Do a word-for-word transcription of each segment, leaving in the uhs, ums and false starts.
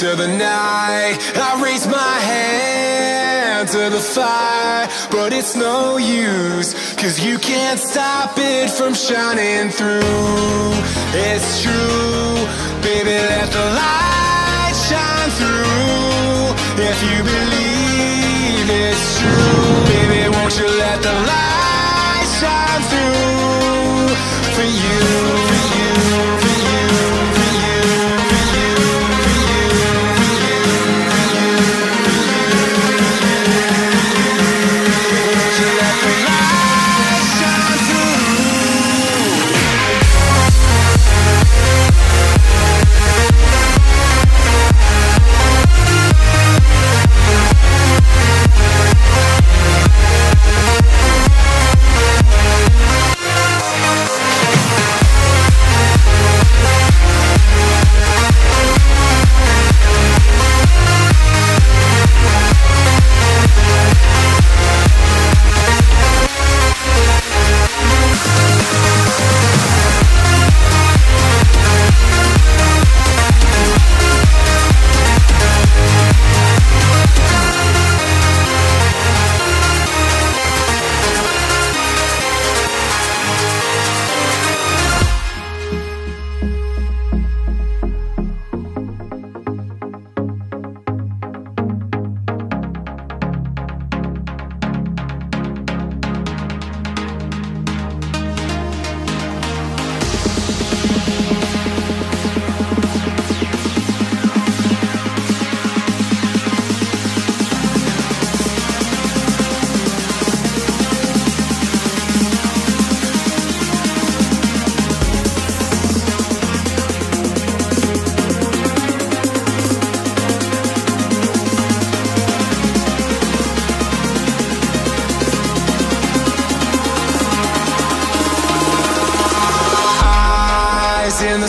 to the night. I raise my hand to the fire, but it's no use, cause you can't stop it from shining through. It's true, baby, let the light shine through. If you believe it's true, baby, won't you let the light shine through for you. In the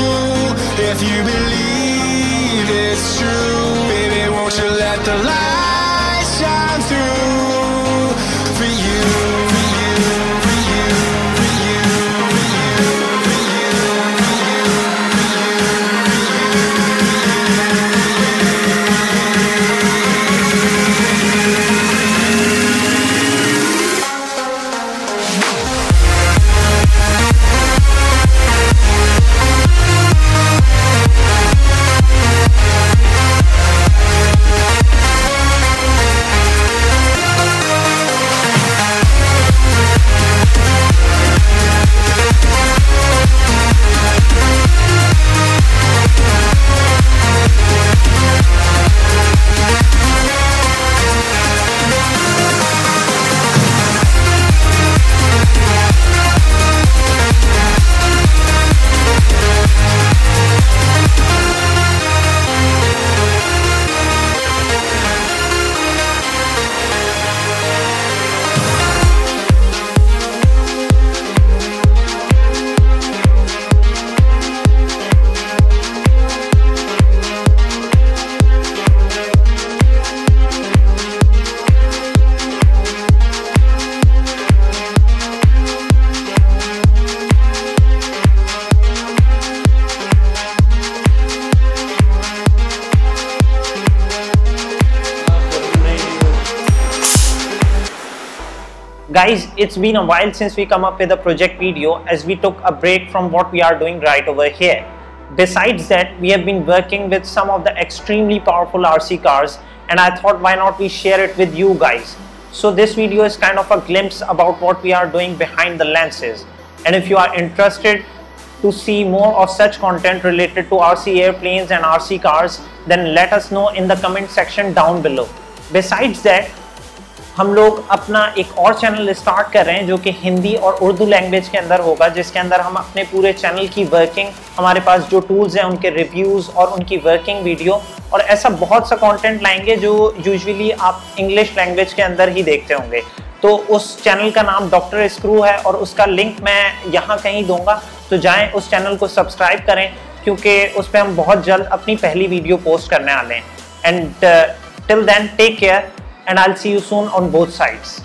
If you believe it's true, baby, won't you let the light shine through for you. Guys, it's been a while since we come up with a project video, as we took a break from what we are doing right over here. Besides that, we have been working with some of the extremely powerful R C cars, and I thought why not we share it with you guys. So this video is kind of a glimpse about what we are doing behind the lenses. And if you are interested to see more of such content related to R C airplanes and R C cars, then let us know in the comment section down below. Besides that, हम लोग अपना एक और channel start कर रहे हैं जो कि हिंदी और उर्दू लैंग्वेज के अंदर होगा, जिसके अंदर हम अपने पूरे चैनल की वर्किंग, हमारे पास जो टूल्स हैं उनके रिव्यूज़ और उनकी वर्किंग वीडियो और ऐसा बहुत सा कंटेंट लाएंगे जो यूजुअली आप इंग्लिश लैंग्वेज के अंदर ही देखते होंगे। तो उस चैनल का नाम डॉक्टर स्क्रू है और उसका लिंक मैं यहाँ कहीं दूंगा, तो जाएं उस चैनल को सब्सक्राइब करें क्योंकि उस पर हम बहुत जल्द अपनी पहली वीडियो पोस्ट करने वाले हैं। And till then take care and I will see you soon on both sides.